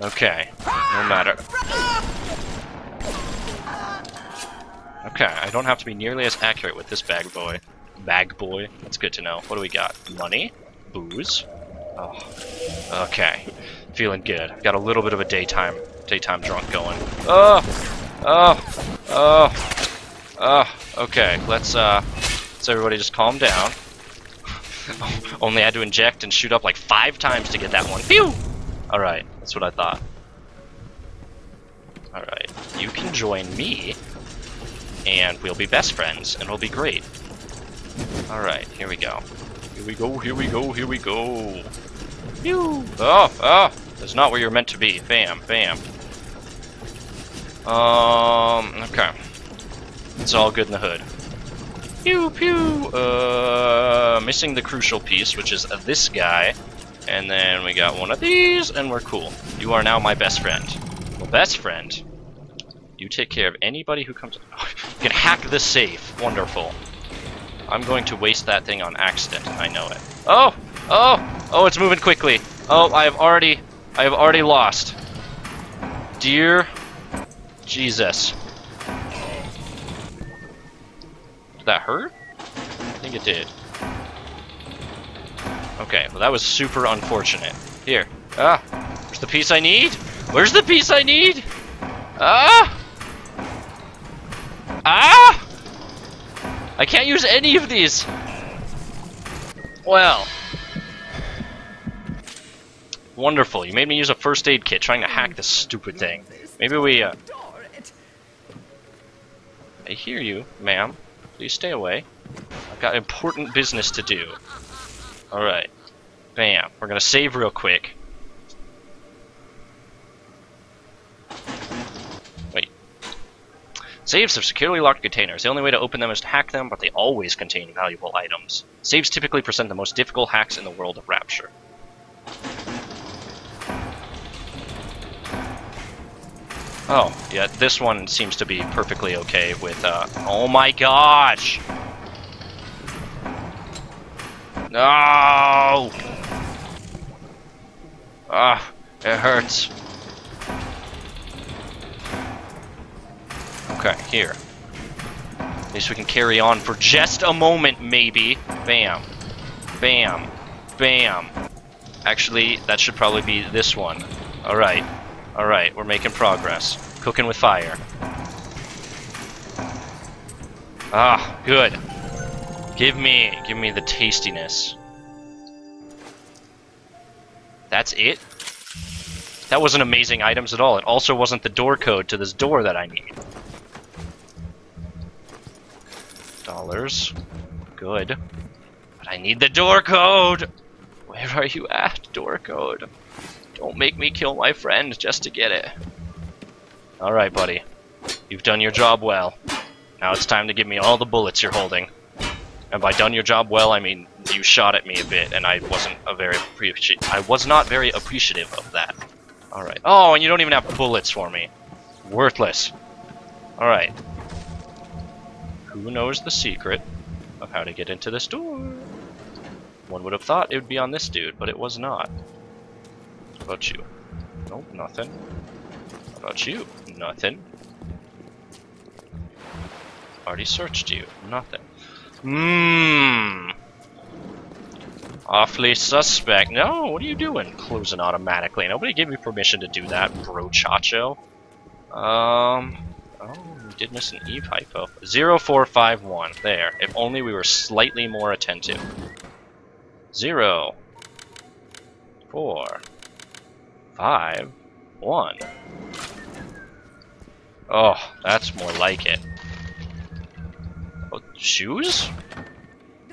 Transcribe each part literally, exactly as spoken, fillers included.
Okay, no matter. Okay, I don't have to be nearly as accurate with this bag boy. Bag boy, that's good to know. What do we got? Money, booze. Oh, okay, feeling good. Got a little bit of a daytime, daytime drunk going. Oh, oh, oh, oh. Okay, let's uh, let's everybody just calm down. Only had to inject and shoot up like five times to get that one. Phew! Alright, that's what I thought. Alright, you can join me, and we'll be best friends, and we'll be great. Alright, here we go. Here we go, here we go, here we go. Phew! Oh, oh! That's not where you're meant to be. Bam, bam. Um, okay. It's all good in the hood. Pew pew! Uh, missing the crucial piece, which is this guy. And then we got one of these, and we're cool. You are now my best friend. Well, best friend, you take care of anybody who comes... Oh, you can hack the safe. Wonderful. I'm going to waste that thing on accident. I know it. Oh! Oh! Oh, it's moving quickly. Oh, I have already... I have already lost. Dear... Jesus. That hurt? I think it did. Okay, well that was super unfortunate. Here. Ah! Where's the piece I need? Where's the piece I need? Ah! Ah! I can't use any of these! Well. Wonderful, you made me use a first aid kit trying to hack this stupid thing. Maybe we, uh... I hear you, ma'am. Please stay away. I've got important business to do. Alright. Bam. We're gonna save real quick. Wait. Safes are securely locked containers. The only way to open them is to hack them, but they always contain valuable items. Safes typically present the most difficult hacks in the world of Rapture. Oh, yeah, this one seems to be perfectly okay with, uh... Oh my gosh! No! Ah, it hurts. Okay, here. At least we can carry on for just a moment, maybe. Bam. Bam. Bam. Actually, that should probably be this one. Alright. Alright, we're making progress. Cooking with fire. Ah, good. Give me, give me the tastiness. That's it? That wasn't amazing items at all. It also wasn't the door code to this door that I need. Dollars. Good. But I need the door code! Where are you at, door code? Don't make me kill my friend just to get it. Alright, buddy. You've done your job well. Now it's time to give me all the bullets you're holding. And by done your job well, I mean you shot at me a bit, and I wasn't a very appreci- I was not very appreciative of that. Alright. Oh, and you don't even have bullets for me. Worthless. Alright. Who knows the secret of how to get into this door? One would have thought it would be on this dude, but it was not. About you? Nope, nothing. About you? Nothing. Already searched you. Nothing. Mmm. Awfully suspect. No, what are you doing? Closing automatically. Nobody gave me permission to do that, bro chacho. Um. Oh, we did miss an Eve hypo. zero four five one. There. If only we were slightly more attentive. Zero. Four. Five, one. Oh, that's more like it. Oh, shoes?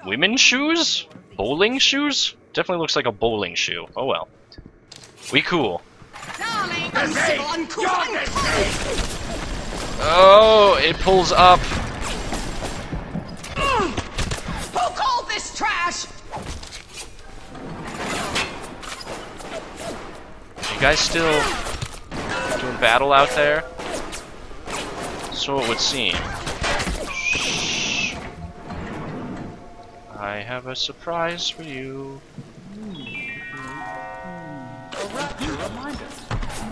Women's shoes? Bowling shoes? Definitely looks like a bowling shoe. Oh well. We cool. Oh, it pulls up. Who called this trash? You guys still doing battle out there? So it would seem. Shh. I have a surprise for you. A rapture reminder.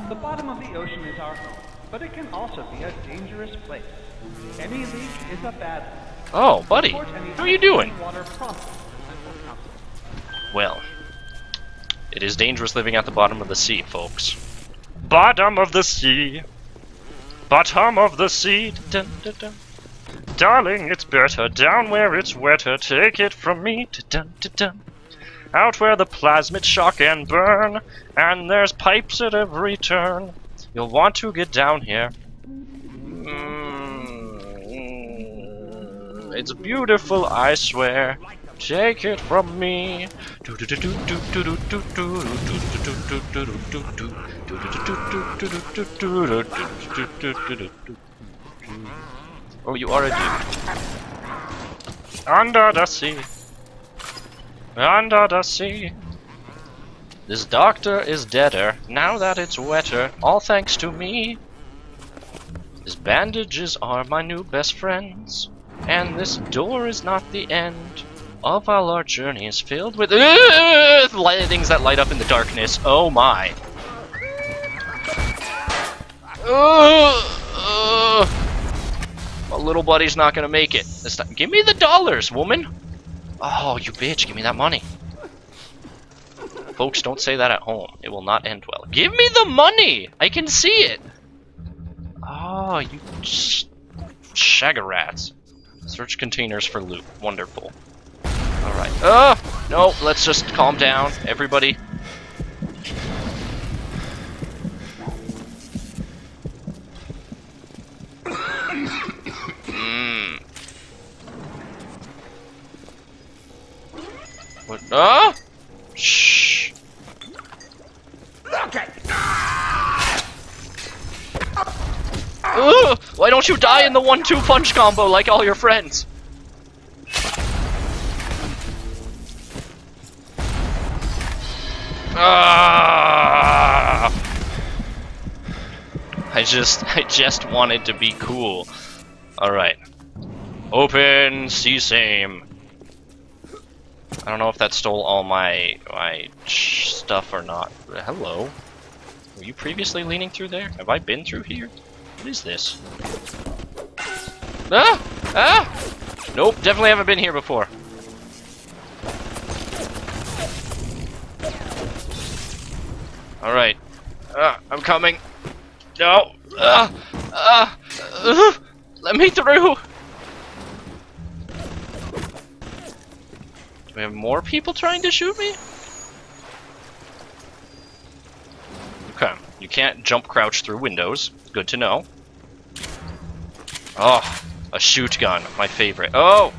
The bottom of the ocean is our home, but it can also be a dangerous place. Any leak is a bad one. Oh, buddy, how are you doing? Well, it is dangerous living at the bottom of the sea, folks. Bottom of the sea! Bottom of the sea! Dun, dun, dun. Darling, it's better down where it's wetter. Take it from me! Dun, dun, dun. Out where the plasmid shock and burn, and there's pipes at every turn. You'll want to get down here. Mm, it's beautiful, I swear. Take it from me. Oh, you already under the sea. Under the sea. This doctor is deader, now that it's wetter, all thanks to me. His bandages are my new best friends, and this door is not the end of our large journey is filled with uh, things that light up in the darkness. Oh my. Uh, uh. My little buddy's not gonna make it this time. Give me the dollars, woman! Oh, you bitch, give me that money. Folks, don't say that at home. It will not end well. Give me the money! I can see it! Oh, you sh shagger rats. Search containers for loot. Wonderful. Alright. Oh! No, let's just calm down, everybody. Mmm. What? Ah! Shh. Okay. Ugh, why don't you die in the one two punch combo like all your friends? Ah! I just, I just wanted to be cool. All right. Open sesame. I don't know if that stole all my my stuff or not. Hello. Were you previously leaning through there? Have I been through here? What is this? Ah! Ah! Nope, definitely haven't been here before. Alright. Ah, I'm coming. No! Ah! Ah! Uh, let me through! Do we have more people trying to shoot me? Okay, you can't jump crouch through windows. Good to know. Oh, a shoot gun, my favorite. Oh,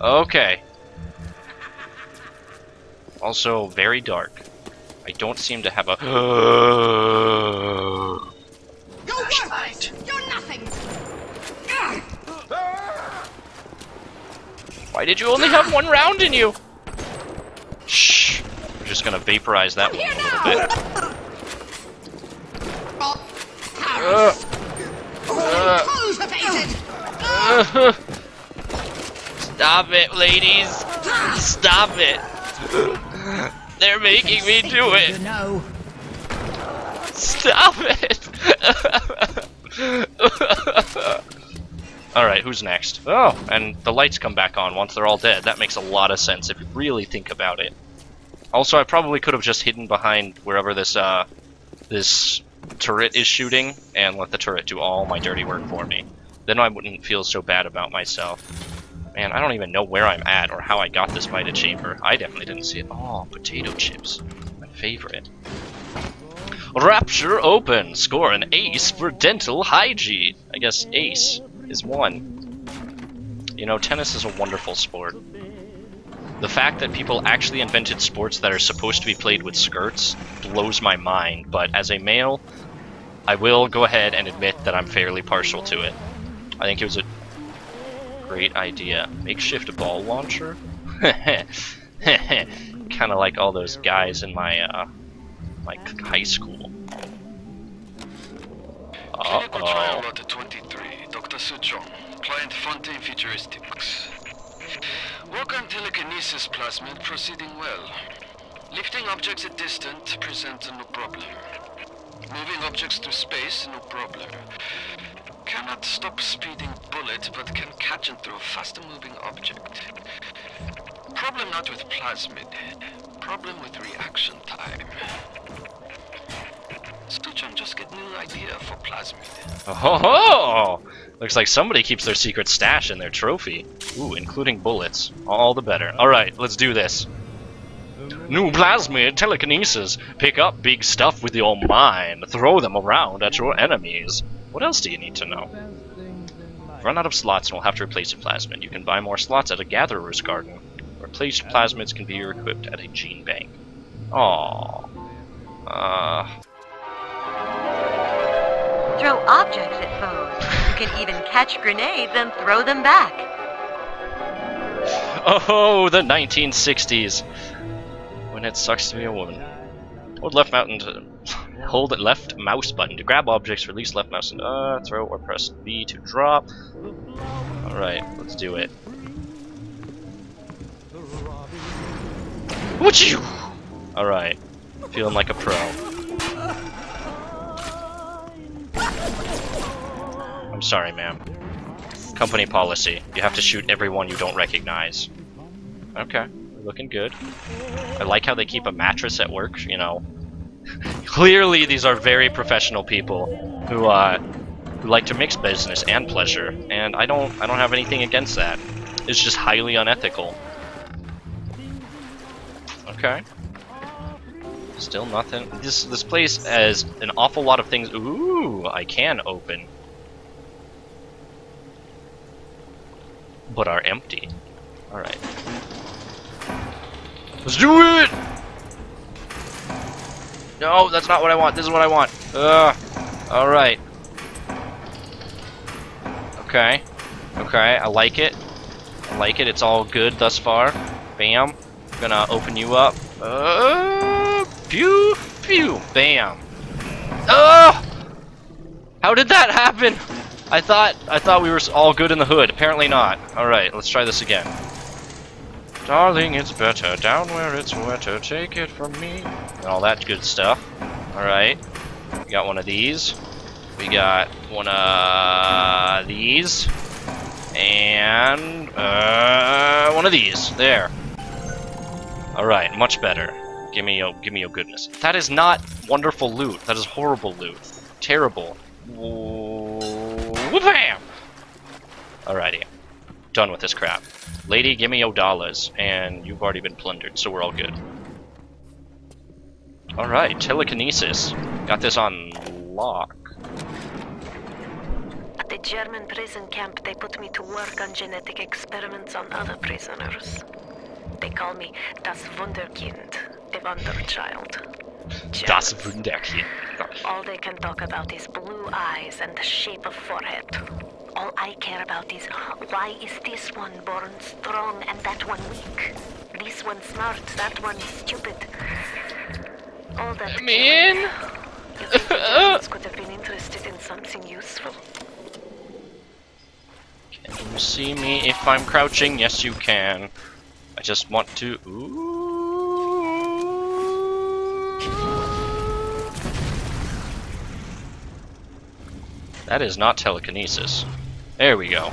okay. Also very dark. I don't seem to have a flashlight. You're nothing. Why did you only have one round in you? Shh! We're just gonna vaporize that one a little bit. Uh, uh, uh, stop it, ladies! Stop it! They're making me do it! Stop it! Alright, who's next? Oh, and the lights come back on once they're all dead. That makes a lot of sense if you really think about it. Also, I probably could have just hidden behind wherever this uh, this turret is shooting and let the turret do all my dirty work for me. Then I wouldn't feel so bad about myself. Man, I don't even know where I'm at or how I got this Vita Chamber. I definitely didn't see it. Oh, potato chips. My favorite. Rapture open! Score an ace for dental hygiene. I guess ace is one. You know, tennis is a wonderful sport. The fact that people actually invented sports that are supposed to be played with skirts blows my mind, but as a male, I will go ahead and admit that I'm fairly partial to it. I think it was a great idea. Makeshift ball launcher? Kinda like all those guys in my, uh, my high school. Uh-oh. Doctor Suchong, client Fontaine Futuristics. Work on telekinesis plasmid proceeding well. Lifting objects at distance presents no problem. Moving objects objects to space, no problem. Cannot stop speeding bullet, but can catch and throw faster moving object. Problem not with plasmid, problem with reaction time. Suchong just get new idea for plasmid. Oh ho ho! Looks like somebody keeps their secret stash in their trophy. Ooh, including bullets. All the better. Alright, let's do this. New plasmid telekinesis. Pick up big stuff with your mind. Throw them around at your enemies. What else do you need to know? Run out of slots and we'll have to replace a plasmid. You can buy more slots at a gatherer's garden. Replaced plasmids can be equipped at a gene bank. Aww. Uh... Throw objects at foes. You can even catch grenades and throw them back. Oh, the nineteen sixties. When it sucks to be a woman. Hold left mountain to hold left mouse button to grab objects. Release left mouse and uh, throw or press B to drop. All right, let's do it. Whatchoo! All right, feeling like a pro. I'm sorry, ma'am. Company policy. You have to shoot everyone you don't recognize. Okay. We're looking good. I like how they keep a mattress at work, you know. Clearly, these are very professional people who, uh, who like to mix business and pleasure, and I don't, I don't have anything against that. It's just highly unethical. Okay. Still nothing. This, this place has an awful lot of things. Ooh, I can open. But are empty. Alright. Let's do it! No, that's not what I want. This is what I want. Ugh. Alright. Okay. Okay, I like it. I like it. It's all good thus far. Bam. I'm gonna open you up. Uh, pew, pew. Bam. Oh! How did that happen? I thought I thought we were all good in the hood. Apparently not. All right, let's try this again. Darling, it's better down where it's wetter. Take it from me. And all that good stuff. All right, we got one of these. We got one of these, and uh, one of these. There. All right, much better. Give me your, give me your goodness. That is not wonderful loot. That is horrible loot. Terrible. Wham! Alrighty. Done with this crap. Lady, give me your dollars, and you've already been plundered, so we're all good. Alright, telekinesis. Got this on lock. At the German prison camp, they put me to work on genetic experiments on other prisoners. They call me Das Wunderkind, the Wonder Child. Das Wunderkind. All they can talk about is blue eyes and the shape of forehead. All I care about is, why is this one born strong and that one weak? This one smart, that one stupid. All that... I mean... You think the Germans could have been interested in something useful. Can you see me if I'm crouching? Yes, you can. I just want to... Ooh. That is not telekinesis. There we go.